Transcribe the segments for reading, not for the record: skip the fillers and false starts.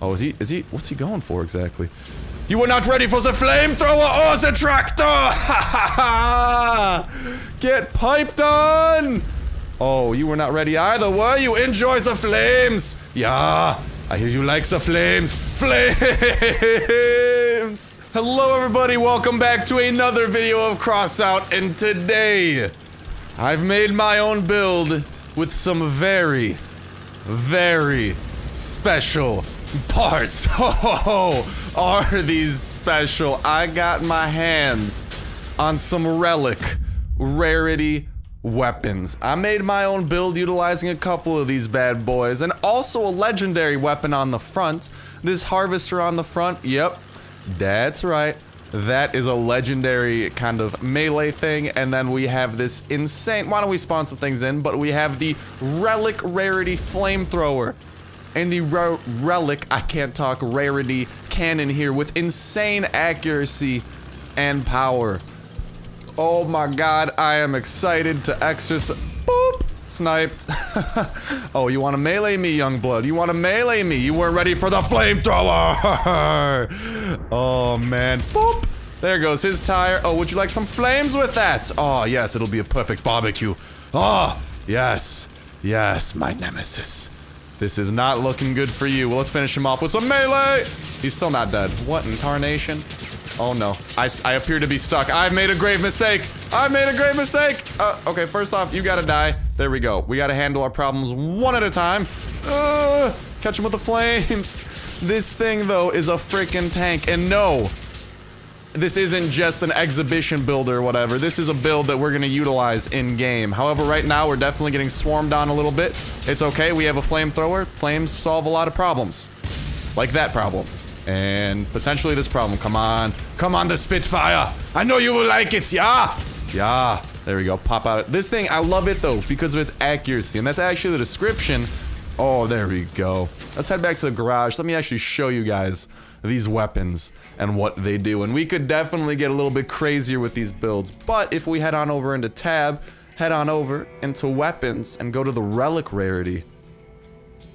Oh, what's he going for exactly? You were not ready for the flamethrower or the tractor! Ha ha ha! Get piped on! Oh, you were not ready either, were you? Enjoy the flames! Yeah, I hear you like the flames. Flames! Hello everybody, welcome back to another video of Crossout, and today I've made my own build with some very, very special parts. Oh, are these special? I got my hands on some relic rarity weapons. I made my own build utilizing a couple of these bad boys, and also a legendary weapon on the front. This harvester on the front, yep, that's right, that is a legendary kind of melee thing. And then we have this insane, why don't we spawn some things in, but we have the relic rarity flamethrower and the relic, I can't talk, rarity cannon here with insane accuracy and power. Oh my god, I am excited to exercise. Boop! Sniped. Oh, you wanna melee me, young blood? You wanna melee me? You weren't ready for the flamethrower! Oh man. Boop! There goes his tire. Oh, would you like some flames with that? Oh yes, it'll be a perfect barbecue. Oh, yes. Yes, my nemesis. This is not looking good for you. Well, let's finish him off with some melee! He's still not dead. What in tarnation? Oh no, I appear to be stuck. I've made a grave mistake. I've made a grave mistake. Okay, first off, you gotta die. There we go. We gotta handle our problems one at a time. Catch him with the flames. This thing though is a freaking tank, and no, this isn't just an exhibition build or whatever. This is a build that we're gonna utilize in game. However, right now we're definitely getting swarmed on a little bit. It's okay. We have a flamethrower. Flames solve a lot of problems, like that problem. And potentially this problem. Come on. Come on, the Spitfire. I know you will like it. Yeah. Yeah. There we go. Pop out. This thing, I love it though, because of its accuracy. And that's actually the description. Oh, there we go. Let's head back to the garage. Let me actually show you guys these weapons and what they do. And we could definitely get a little bit crazier with these builds. But if we head on over into tab, head on over into weapons and go to the relic rarity.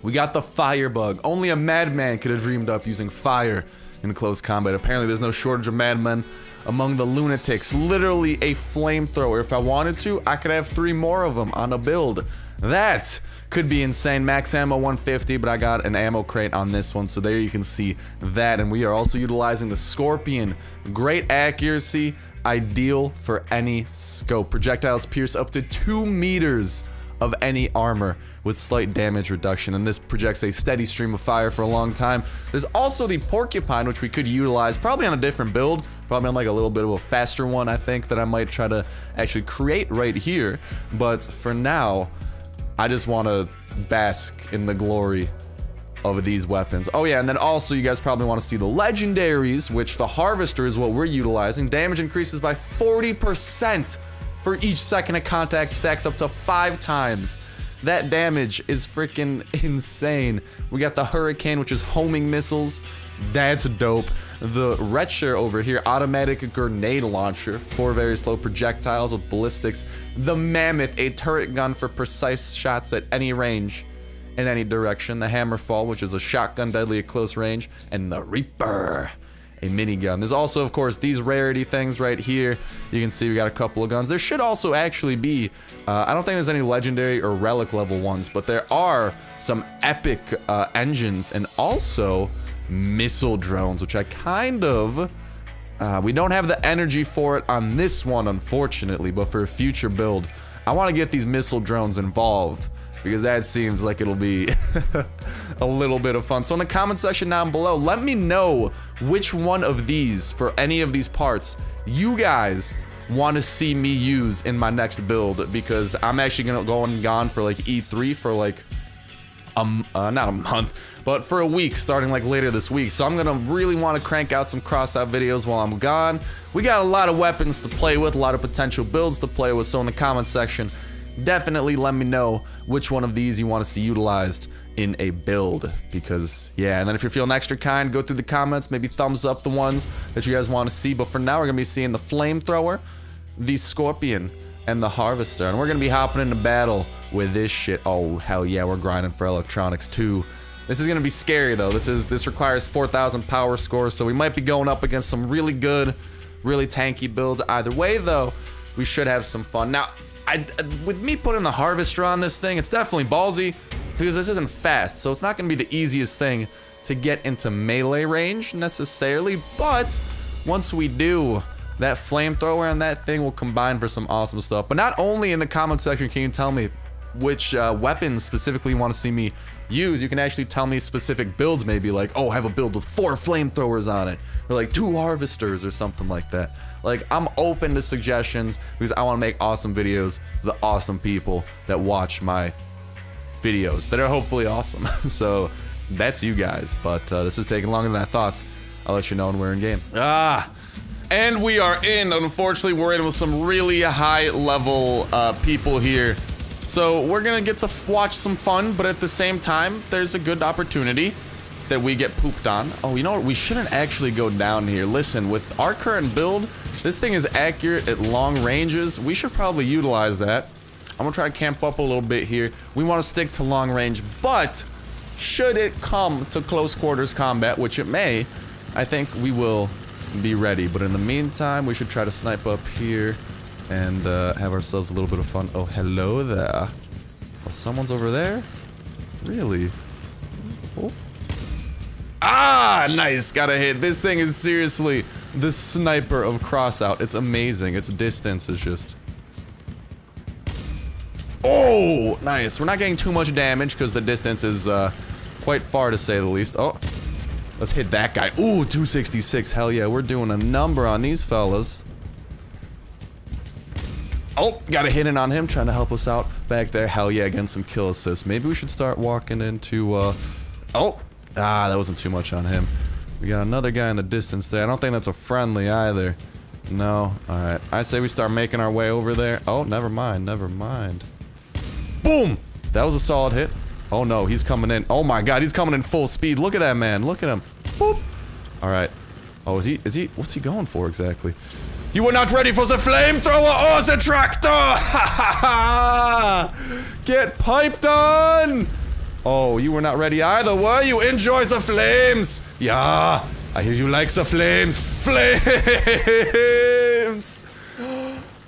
We got the firebug. Only a madman could have dreamed up using fire in close combat. Apparently there's no shortage of madmen among the lunatics. Literally a flamethrower. If I wanted to, I could have 3 more of them on a build. That could be insane. Max ammo 150, but I got an ammo crate on this one, so there you can see that. And we are also utilizing the scorpion. Great accuracy, ideal for any scope. Projectiles pierce up to 2 meters of any armor with slight damage reduction, and this projects a steady stream of fire for a long time. There's also the porcupine, which we could utilize probably on a different build, probably on like a little bit of a faster one, I think, that I might try to actually create right here. But for now, I just want to bask in the glory of these weapons. Oh yeah, and then also you guys probably want to see the legendaries, which the harvester is what we're utilizing. Damage increases by 40%. For each second of contact, stacks up to 5 times. That damage is freaking insane. We got the hurricane, which is homing missiles. That's dope. The Retcher over here, automatic grenade launcher, 4 very slow projectiles with ballistics. The Mammoth, a turret gun for precise shots at any range, in any direction. The Hammerfall, which is a shotgun deadly at close range, and the Reaper, a minigun. There's also, of course, these rarity things right here. You can see we got a couple of guns. There should also actually be, I don't think there's any legendary or relic level ones, but there are some epic engines and also missile drones, which I kind of, we don't have the energy for it on this one, unfortunately, but for a future build, I want to get these missile drones involved, because that seems like it'll be a little bit of fun. So in the comment section down below, let me know which one of these, for any of these parts, you guys want to see me use in my next build, because I'm actually gonna go and gone for like E3 for like not a month, but for a week, starting like later this week. So I'm gonna really want to crank out some Crossout videos while I'm gone. We got a lot of weapons to play with, a lot of potential builds to play with. So in the comment section, definitely let me know which one of these you want to see utilized in a build, because yeah. And then if you're feeling extra kind, go through the comments, maybe thumbs up the ones that you guys want to see. But for now, we're gonna be seeing the flamethrower, the scorpion, and the harvester, and we're gonna be hopping into battle with this shit. Oh hell yeah, we're grinding for electronics too. This is gonna be scary though. This requires 4,000 power scores, so we might be going up against some really good, really tanky builds. Either way though, we should have some fun. Now, with me putting the harvester on this thing, it's definitely ballsy because this isn't fast, so it's not gonna be the easiest thing to get into melee range necessarily, but once we do, that flamethrower and that thing will combine for some awesome stuff. But not only in the comment section can you tell me which weapons specifically you want to see me use, you can actually tell me specific builds, maybe like, oh, have a build with 4 flamethrowers on it, or like 2 harvesters or something like that. Like, I'm open to suggestions because I want to make awesome videos for the awesome people that watch my videos that are hopefully awesome. So that's you guys, but this is taking longer than I thought. I'll let you know when we're in game. And we are in. Unfortunately, we're in with some really high level people here. So we're gonna get to watch some fun, but at the same time, there's a good opportunity that we get pooped on. Oh, you know what? We shouldn't actually go down here. Listen, with our current build, this thing is accurate at long ranges. We should probably utilize that. I'm gonna try to camp up a little bit here. We wanna stick to long range, but should it come to close quarters combat, which it may, I think we will be ready. But in the meantime, we should try to snipe up here and have ourselves a little bit of fun. Oh, hello there. Oh, someone's over there? Really? Oh. Ah, nice, got a hit. This thing is seriously the sniper of Crossout. It's amazing. Its distance is just... Oh, nice. We're not getting too much damage because the distance is quite far, to say the least. Oh, let's hit that guy. Ooh, 266. Hell yeah, we're doing a number on these fellas. Oh, got a hit in on him, trying to help us out back there. Hell yeah, again, some kill assists. Maybe we should start walking into, oh! Ah, that wasn't too much on him. We got another guy in the distance there. I don't think that's a friendly either. No, alright. I say we start making our way over there. Oh, never mind, never mind. Boom! That was a solid hit. Oh no, he's coming in. Oh my god, he's coming in full speed. Look at that man, look at him. Boop! Alright. Oh, what's he going for exactly? You were not ready for the flamethrower or the tractor! Ha ha ha! Get piped on! Oh, you were not ready either, were you? Enjoy the flames! Yeah, I hear you like the flames. Flames!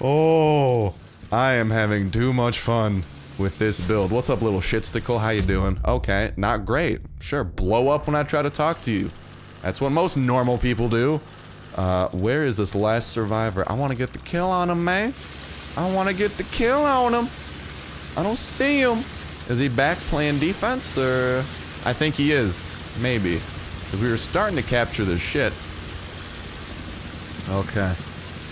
Oh, I am having too much fun with this build. What's up, little shitstickle? How you doing? Okay, not great. Sure, blow up when I try to talk to you. That's what most normal people do. Where is this last survivor? I want to get the kill on him, man. I want to get the kill on him. I don't see him. Is he back playing defense, or? I think he is, maybe. Because we were starting to capture this shit. Okay.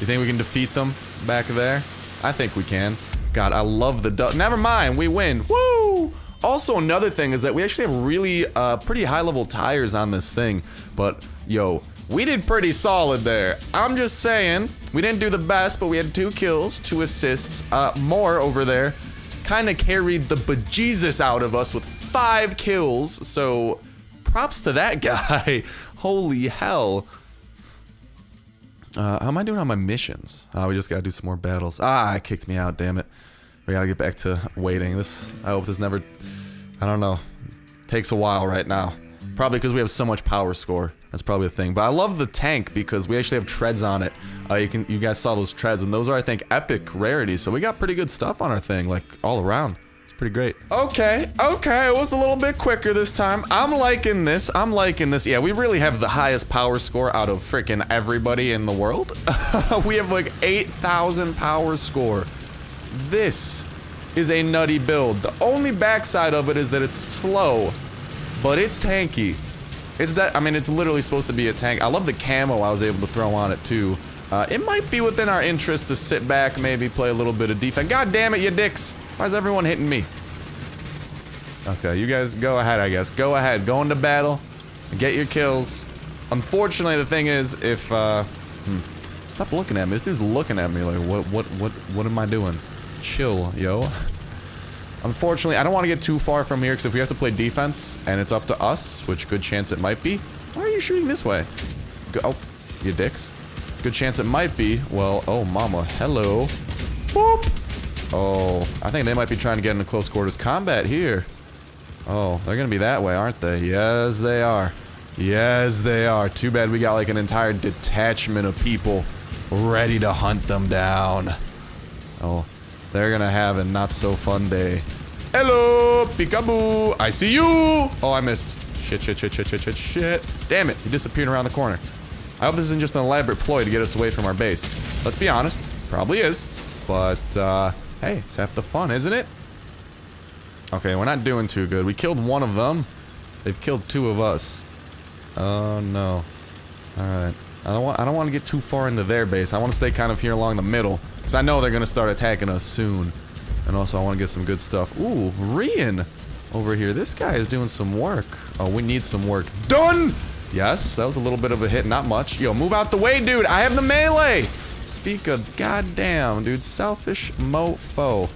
You think we can defeat them back there? I think we can. God, I love the duck. Never mind, we win. Woo! Also, another thing is that we actually have really, pretty high level tires on this thing. But, yo. We did pretty solid there. I'm just saying, we didn't do the best, but we had 2 kills, 2 assists, more over there. Kinda carried the bejesus out of us with 5 kills, so props to that guy. Holy hell. How am I doing on my missions? Oh, we just gotta do some more battles. Ah, it kicked me out, damn it. We gotta get back to waiting. This, I hope this never, I don't know, takes a while right now. Probably because we have so much power score. That's probably the thing. But I love the tank because we actually have treads on it. You guys saw those treads, and those are, I think, epic rarities. So we got pretty good stuff on our thing, like, all around. It's pretty great. Okay, okay, it was a little bit quicker this time. I'm liking this, I'm liking this. Yeah, we really have the highest power score out of frickin' everybody in the world. We have, like, 8,000 power score. This is a nutty build. The only backside of it is that it's slow. But it's tanky. It's that, I mean, it's literally supposed to be a tank. I love the camo I was able to throw on it too. It might be within our interest to sit back, maybe play a little bit of defense. God damn it, you dicks! Why is everyone hitting me? Okay, you guys go ahead, I guess. Go ahead, go into battle, and get your kills. Unfortunately, the thing is, if stop looking at me. This dude's looking at me like, what am I doing? Chill, yo. Unfortunately, I don't want to get too far from here, because if we have to play defense, and it's up to us, which good chance it might be. Why are you shooting this way? Go, oh, you dicks. Good chance it might be. Well, oh mama, hello. Boop! Oh, I think they might be trying to get into close quarters combat here. Oh, they're gonna be that way, aren't they? Yes, they are. Yes, they are. Too bad we got like an entire detachment of people ready to hunt them down. Oh, they're gonna have a not so fun day. Hello, peekaboo. I see you. Oh, I missed. Shit. Damn it, he disappeared around the corner. I hope this isn't just an elaborate ploy to get us away from our base. Let's be honest, probably is. But, hey, it's half the fun, isn't it? Okay, we're not doing too good. We killed one of them. They've killed two of us. Oh, no. Alright. I don't want to get too far into their base. I want to stay kind of here along the middle. Because I know they're going to start attacking us soon. And also, I want to get some good stuff. Ooh, Rian over here. This guy is doing some work. Oh, we need some work done! Yes, that was a little bit of a hit. Not much. Yo, move out the way, dude! I have the melee! Speak of goddamn, dude. Selfish mofo.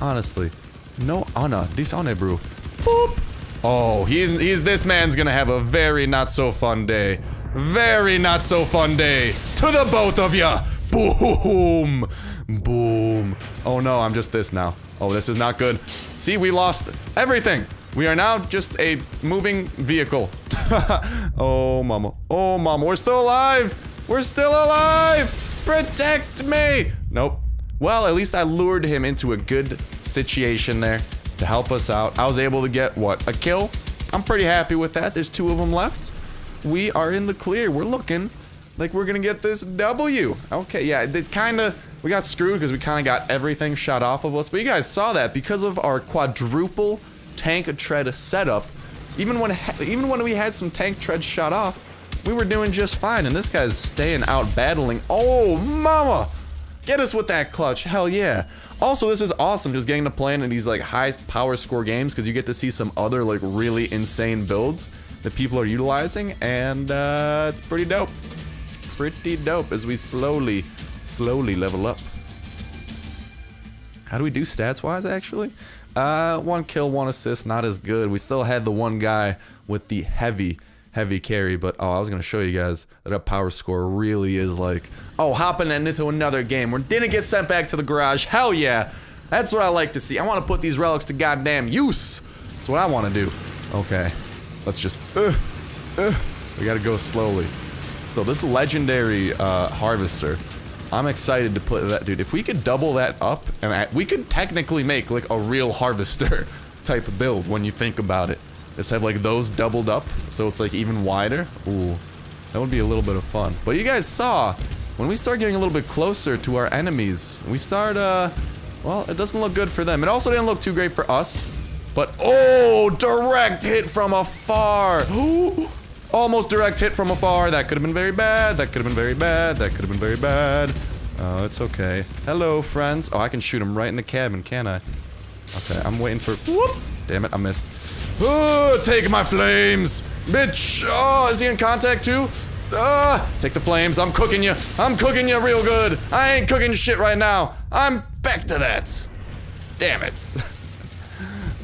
Honestly. No honor. Dishonor, bro. Boop! Oh, he's this man's gonna have a very not so fun day. Very not so fun day to the both of ya. Boom, boom. Oh no, I'm just this now. Oh, this is not good. See, we lost everything. We are now just a moving vehicle. Oh mama, oh mama, we're still alive. We're still alive. Protect me. Nope. Well, at least I lured him into a good situation there to help us out. I was able to get, what, a kill? I'm pretty happy with that. There's two of them left. We are in the clear. We're looking like we're gonna get this W. Okay, yeah, it kinda, we got screwed because we kinda got everything shot off of us, but you guys saw that because of our quadruple tank tread setup. Even when we had some tank treads shot off, we were doing just fine, and this guy's staying out battling. Oh, mama! Get us with that clutch, hell yeah. Also, this is awesome just getting to play in these like high power score games because you get to see some other like really insane builds that people are utilizing, and it's pretty dope. It's pretty dope as we slowly level up. How do we do stats wise actually? One kill, one assist, not as good. We still had the one guy with the heavy carry, but oh, I was gonna show you guys that a power score really is like, oh, hopping into another game. We didn't get sent back to the garage. Hell yeah, that's what I like to see. I want to put these relics to goddamn use. That's what I want to do. Okay, let's just. We gotta go slowly. So this legendary harvester, I'm excited to put that, dude. If we could double that up, and we could technically make like a real harvester type of build when you think about it. Just have like those doubled up so it's like even wider. Ooh, that would be a little bit of fun. But you guys saw when we start getting a little bit closer to our enemies, we start well, it doesn't look good for them. It also didn't look too great for us, but oh, direct hit from afar. Ooh, almost direct hit from afar. That could have been very bad. That could have been very bad. That could have been very bad. Oh, it's okay. Hello, friends. Oh, I can shoot him right in the cabin, can I? Okay, I'm waiting for. Whoop. Damn it, I missed. Oh, take my flames, bitch! Oh, is he in contact too? Take the flames. I'm cooking you real good. I ain't cooking shit right now. I'm back to that. Damn it.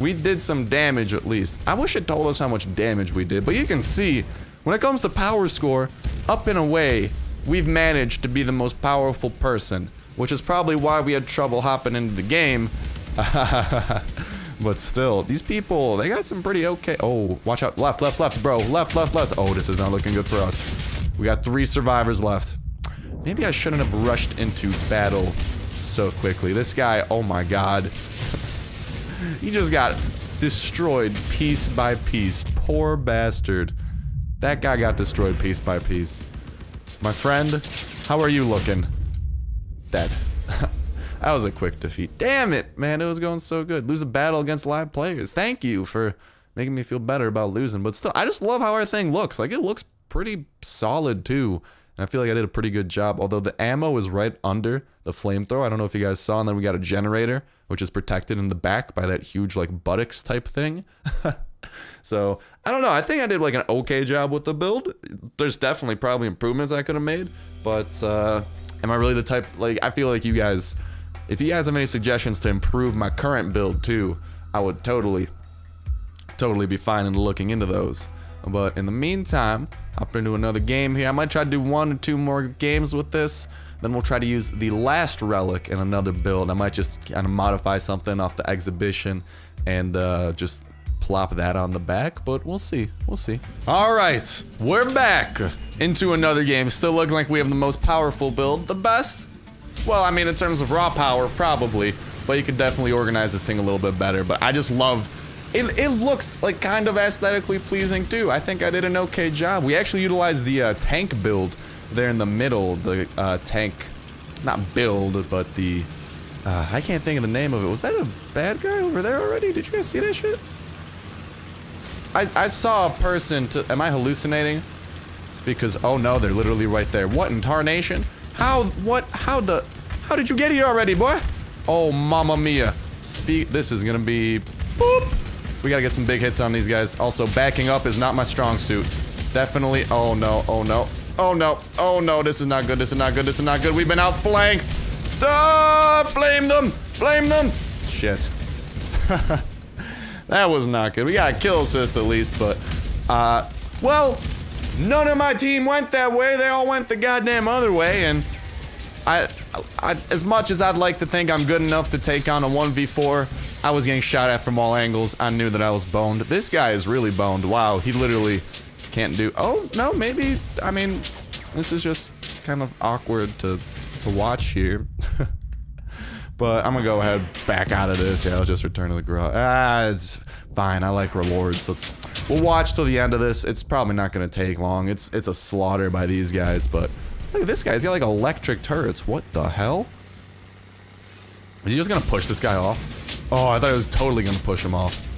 We did some damage at least. I wish it told us how much damage we did, but you can see when it comes to power score, up and away, we've managed to be the most powerful person, which is probably why we had trouble hopping into the game. But still, these people, they got some pretty okay. Oh, watch out. Left, bro. Left. Oh, this is not looking good for us. We got 3 survivors left. Maybe I shouldn't have rushed into battle so quickly. This guy, oh my god. He just got destroyed piece by piece. Poor bastard. That guy got destroyed piece by piece. My friend, how are you looking? Dead. That was a quick defeat. Damn it, man, it was going so good. Lose a battle against live players. Thank you for making me feel better about losing, but still, I just love how our thing looks. Like, it looks pretty solid, too. And I feel like I did a pretty good job, although the ammo is right under the flamethrower. I don't know if you guys saw, and then we got a generator, which is protected in the back by that huge, like, buttocks type thing. So, I don't know, I think I did, like, an okay job with the build. There's definitely probably improvements I could have made, but, am I really the type, like, I feel like you guys... If you guys have any suggestions to improve my current build too, I would totally be fine in looking into those. But in the meantime, hop into another game here. I might try to do 1 or 2 more games with this. Then we'll try to use the last relic in another build. I might just kind of modify something off the exhibition and just plop that on the back, but we'll see. We'll see. All right, we're back into another game. Still looking like we have the most powerful build. The best? Well, I mean, in terms of raw power, probably. But you could definitely organize this thing a little bit better. But I just love... It looks like kind of aesthetically pleasing, too. I think I did an okay job. We actually utilized the tank build there in the middle. The tank... Not build, but the... I can't think of the name of it. Was that a bad guy over there already? Did you guys see that shit? I saw a person to... Am I hallucinating? Because, oh no, they're literally right there. What in tarnation? How... What... How the... How did you get here already, boy? Oh, mamma mia. This is gonna be... Boop! We gotta get some big hits on these guys. Also, backing up is not my strong suit. Definitely... Oh no, oh no. Oh no, oh no, this is not good, this is not good, this is not good. We've been outflanked! Flame them! Flame them! Shit. That was not good. We got a kill assist at least, but... well, none of my team went that way. They all went the goddamn other way, and... I as much as I'd like to think I'm good enough to take on a 1v4, I was getting shot at from all angles. I knew that I was boned. This guy is really boned. Wow, he literally can't do... Oh, no, maybe... I mean, this is just kind of awkward to watch here. But I'm gonna go ahead back out of this. Yeah, I'll just return to the garage. It's fine. I like rewards. So we'll watch till the end of this. It's probably not gonna take long. It's a slaughter by these guys, but look at this guy. He's got like electric turrets. What the hell? Is he just gonna push this guy off? Oh, I thought he was totally gonna push him off.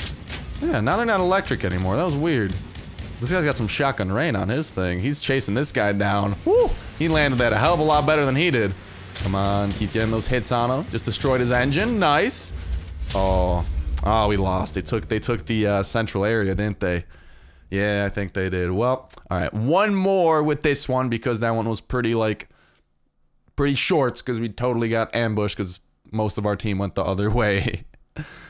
Yeah, now they're not electric anymore. That was weird. This guy's got some shotgun rain on his thing. He's chasing this guy down. Woo! He landed that a hell of a lot better than he did. Come on, keep getting those hits on him. Just destroyed his engine. Nice. Oh. Oh, we lost. They took the central area, didn't they? Yeah, I think they did. Well, alright. One more with this one because that one was pretty short because we totally got ambushed because most of our team went the other way.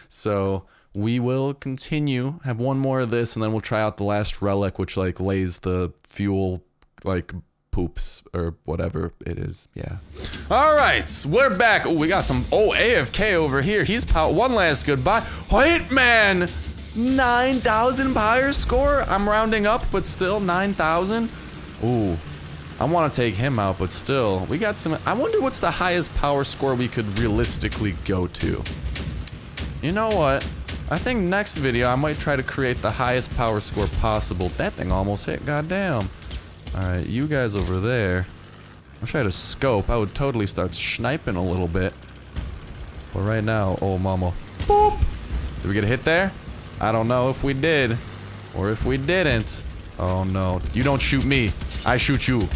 So... We will continue, have one more of this, and then we'll try out the last relic, which, like, lays the fuel, like, poops, or whatever it is, yeah. Alright, we're back. Oh, we got some, oh, AFK over here. He's pow, one last goodbye. Hitman! 9,000 buyer score? I'm rounding up, but still, 9,000? Ooh, I want to take him out, but still, we got some, I wonder what's the highest power score we could realistically go to. You know what? I think next video I might try to create the highest power score possible. That thing almost hit, goddamn. Alright, you guys over there. I'm trying to scope. I would totally start sniping a little bit. But right now, oh mama. Boop! Did we get a hit there? I don't know if we did. Or if we didn't. Oh no. You don't shoot me. I shoot you.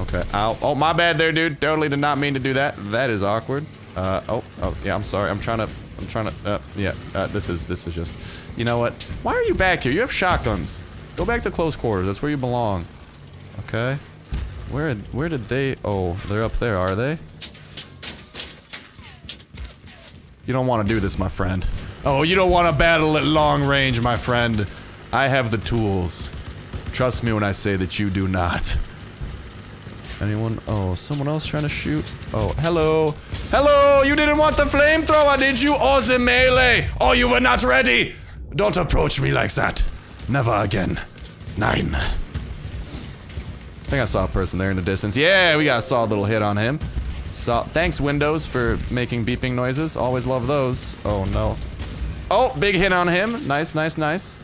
Okay, ow. Oh, my bad there, dude. Totally did not mean to do that. That is awkward. Oh, yeah, I'm sorry. I'm trying to, this is just, you know what? Why are you back here? You have shotguns. Go back to close quarters. That's where you belong. Okay. Where did they, oh, they're up there, are they? You don't want to do this, my friend. Oh, you don't want to battle at long range, my friend. I have the tools. Trust me when I say that you do not. Anyone? Oh, someone else trying to shoot? Oh, hello. Hello! You didn't want the flamethrower, did you? Or the melee? Or you were not ready! Don't approach me like that. Never again. 9. I think I saw a person there in the distance. Yeah, we got a solid little hit on him. So, thanks, Windows, for making beeping noises. Always love those. Oh, no. Oh, big hit on him. Nice, nice, nice.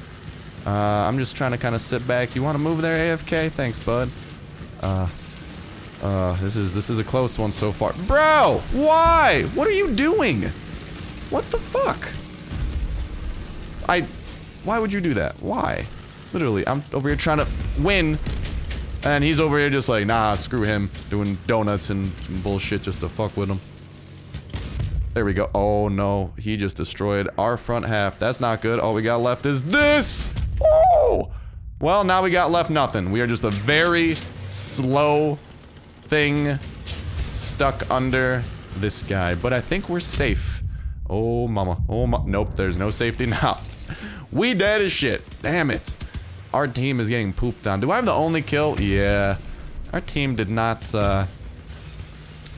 I'm just trying to kind of sit back. You want to move there, AFK? Thanks, bud. This is a close one so far. Bro! Why? What are you doing? What the fuck? Why would you do that? Why? Literally, I'm over here trying to win, and he's over here just like, nah, screw him. Doing donuts and bullshit just to fuck with him. There we go. Oh no, he just destroyed our front half. That's not good. All we got left is this! Oh! Well, now we got left nothing. We are just a very slow... thing stuck under this guy, but I think we're safe. Oh mama, oh ma, nope, there's no safety now. We dead as shit, damn it. Our team is getting pooped on. Do I have the only kill? Yeah, our team did not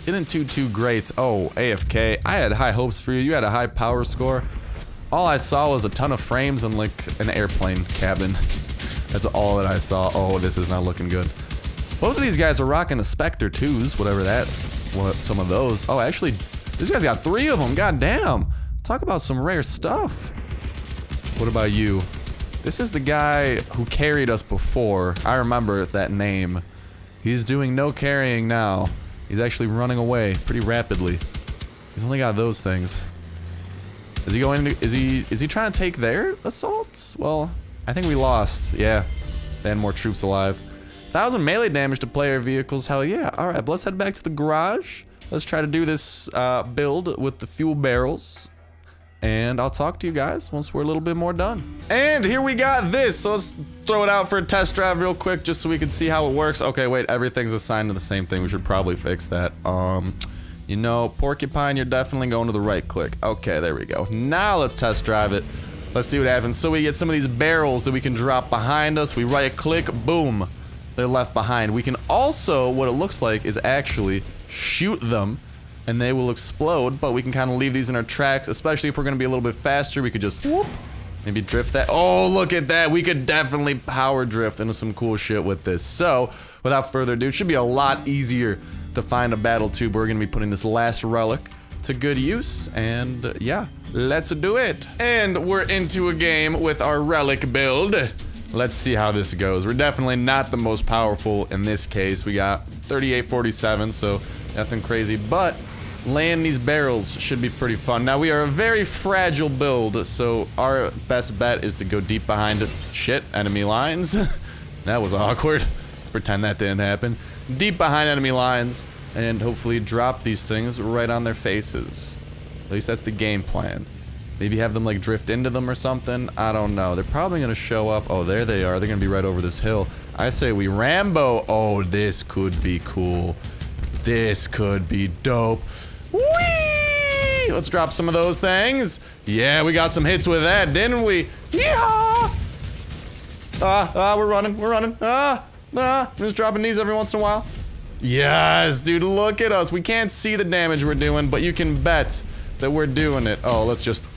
didn't do too great. Oh, AFK, I had high hopes for you. You had a high power score. All I saw was a ton of frames and like an airplane cabin. That's all that I saw. Oh, this is not looking good. Both of these guys are rocking the Spectre 2s, whatever that, what, some of those. Oh, actually, this guy's got 3 of them, goddamn. Talk about some rare stuff. What about you? This is the guy who carried us before. I remember that name. He's doing no carrying now. He's actually running away pretty rapidly. He's only got those things. Is he going to, is he trying to take their assaults? Well, I think we lost, yeah. And more troops alive. 1,000 melee damage to player vehicles, hell yeah. Alright, let's head back to the garage. Let's try to do this build with the fuel barrels. And I'll talk to you guys once we're a little bit more done. And here we got this, so let's throw it out for a test drive real quick just so we can see how it works. Okay, wait, everything's assigned to the same thing. We should probably fix that. You know, Porcupine, you're definitely going to the right click. Okay, there we go. Now let's test drive it. Let's see what happens. So we get some of these barrels that we can drop behind us. We right click, boom. They're left behind. We can also, what it looks like is actually shoot them and they will explode, but we can kind of leave these in our tracks, especially if we're going to be a little bit faster. We could just whoop, maybe drift that. Oh, look at that. We could definitely power drift into some cool shit with this. So without further ado, it should be a lot easier to find a battle tube. We're going to be putting this last relic to good use, and yeah, let's do it. And we're into a game with our relic build. Let's see how this goes. We're definitely not the most powerful in this case. We got 3847, so nothing crazy, but laying these barrels should be pretty fun. Now, we are a very fragile build, so our best bet is to go deep behind shit, enemy lines. That was awkward. Let's pretend that didn't happen. Deep behind enemy lines, and hopefully drop these things right on their faces. At least that's the game plan. Maybe have them like drift into them or something. I don't know. They're probably gonna show up. Oh, there they are. They're gonna be right over this hill. I say we Rambo. Oh, this could be cool. This could be dope. Whee! Let's drop some of those things. Yeah, we got some hits with that, didn't we? Yeehaw! We're running. We're running. I'm just dropping these every once in a while. Yes, dude, look at us. We can't see the damage we're doing, but you can bet that we're doing it. Oh, let's just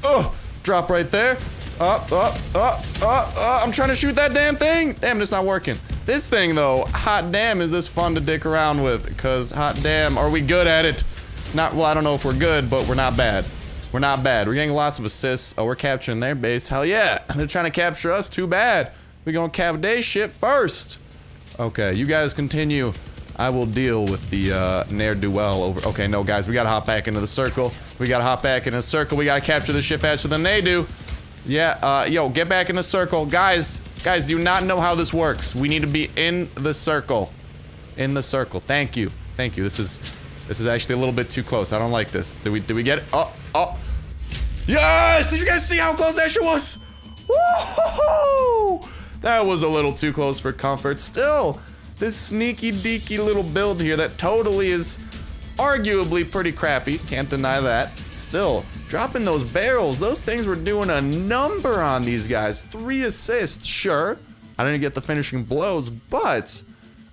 drop right there. I'm trying to shoot that damn thing. Damn, it's not working. This thing though, hot damn, is this fun to dick around with? Because hot damn, are we good at it? Not well. I don't know if we're good, but we're not bad. We're not bad. We're getting lots of assists. Oh, we're capturing their base. Hell yeah, they're trying to capture us. Too bad. We gonna cap their shit first. Okay, you guys continue. I will deal with the ne'er-do-well over. Okay, no, guys, we gotta hop back into the circle. We gotta hop back into the circle. We gotta capture this shit faster than they do. Yeah, yo, get back in the circle. Guys, do you not know how this works? We need to be in the circle. In the circle. Thank you. Thank you. This is actually a little bit too close. I don't like this. Did we get it? Oh. Yes! Did you guys see how close that shit was? Woo-hoo-hoo! That was a little too close for comfort. Still, this sneaky-deaky little build here that totally is arguably pretty crappy, can't deny that. Still, dropping those barrels, those things were doing a number on these guys. 3 assists, sure. I didn't get the finishing blows, but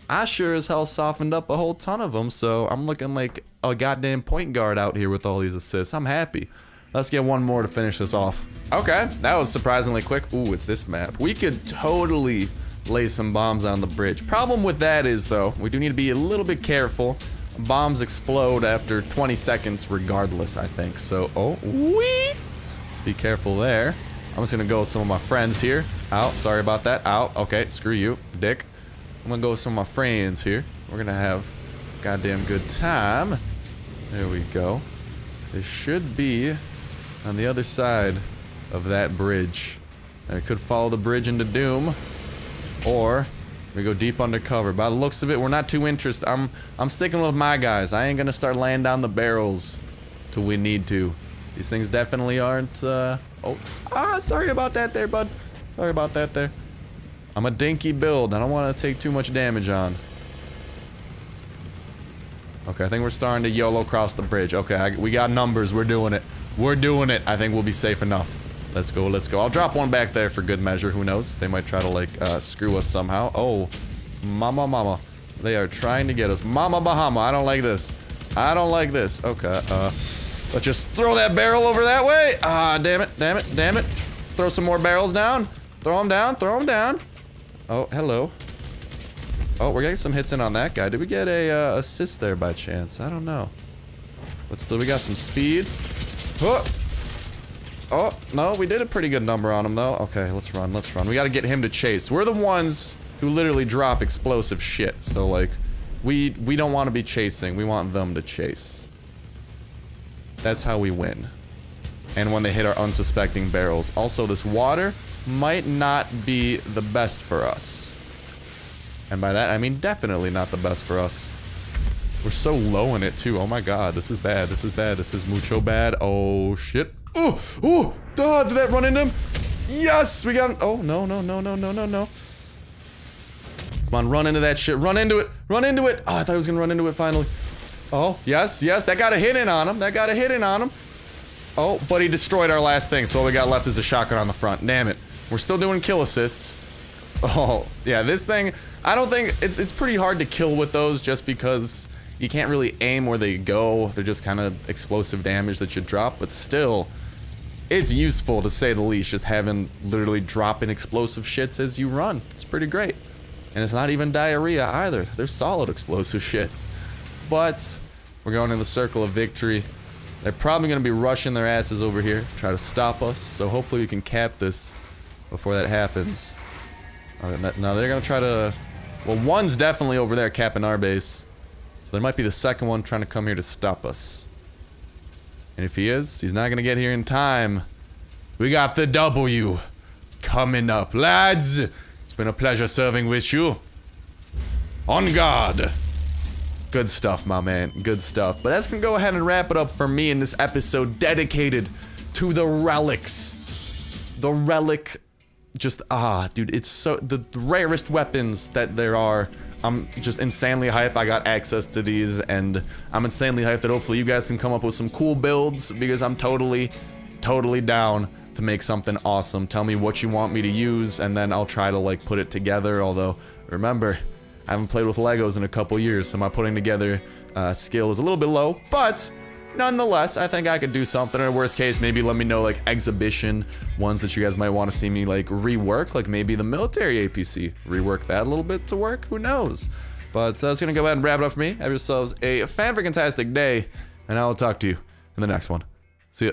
I sure as hell softened up a whole ton of them, so I'm looking like a goddamn point guard out here with all these assists. I'm happy. Let's get one more to finish this off. Okay, that was surprisingly quick. Ooh, it's this map. We could totally lay some bombs on the bridge. Problem with that is, though, we do need to be a little bit careful. Bombs explode after 20 seconds regardless, I think. So, oh, wee! Let's be careful there. I'm just gonna go with some of my friends here. Ow, sorry about that. Ow, okay, screw you, dick. I'm gonna go with some of my friends here. We're gonna have a goddamn good time. There we go. This should be on the other side of that bridge. And I could follow the bridge into doom, or we go deep undercover. By the looks of it, we're not too interested. I'm sticking with my guys. I ain't gonna start laying down the barrels till we need to. These things definitely aren't, sorry about that there, bud. Sorry about that there. I'm a dinky build. I don't want to take too much damage on. Okay, I think we're starting to YOLO across the bridge. Okay, we got numbers. We're doing it. We're doing it. I think we'll be safe enough. Let's go, let's go. I'll drop one back there for good measure. Who knows? They might try to, like, screw us somehow. Oh, mama, mama. They are trying to get us. Mama Bahama, I don't like this. I don't like this. Okay, Let's just throw that barrel over that way. Ah, damn it, damn it, damn it. Throw some more barrels down. Throw them down, throw them down. Oh, hello. Oh, we're getting some hits in on that guy. Did we get a assist there by chance? I don't know. But still, we got some speed. Oh. Oh, no, we did a pretty good number on him, though. Okay, let's run, let's run. We gotta get him to chase. We're the ones who literally drop explosive shit, so, like, we don't want to be chasing. We want them to chase. That's how we win. And when they hit our unsuspecting barrels. Also, this water might not be the best for us. And by that, I mean definitely not the best for us. We're so low in it, too. Oh, my God. This is bad. This is bad. This is mucho bad. Oh, shit. Oh, oh, duh, did that run into him? Yes, we got him. Oh, no, no, no, no, no, no, no. Come on, run into that shit. Run into it. Run into it. Oh, I thought I was going to run into it finally. Oh, yes, yes. That got a hit in on him. That got a hit in on him. Oh, but he destroyed our last thing, so all we got left is a shotgun on the front. Damn it. We're still doing kill assists. Oh, yeah, this thing, I don't think, it's pretty hard to kill with those just because you can't really aim where they go. They're just kind of explosive damage that you drop, but still, it's useful to say the least, just having literally dropping explosive shits as you run. It's pretty great. And it's not even diarrhea either. They're solid explosive shits. But we're going in the circle of victory. They're probably going to be rushing their asses over here, try to stop us. So hopefully we can cap this before that happens. Now they're going to try to... Well, one's definitely over there capping our base. So there might be the second one trying to come here to stop us. And if he is, he's not going to get here in time. We got the W coming up. Lads, it's been a pleasure serving with you. On guard. Good stuff, my man. Good stuff. But that's going to go ahead and wrap it up for me in this episode dedicated to the relics. The relic... Just, dude, it's so... The rarest weapons that there are. I'm just insanely hyped I got access to these, and I'm insanely hyped that hopefully you guys can come up with some cool builds, because I'm totally, totally down to make something awesome. Tell me what you want me to use, and then I'll try to, like, put it together, although, remember... I haven't played with Legos in a couple years, so my putting together skill is a little bit low, but nonetheless, I think I could do something. In worst case, maybe let me know, like, exhibition ones that you guys might want to see me, like, rework, like maybe the military APC. Rework that a little bit to work, who knows? But that's gonna go ahead and wrap it up for me. Have yourselves a fan-freaking-tastic day, and I will talk to you in the next one. See ya.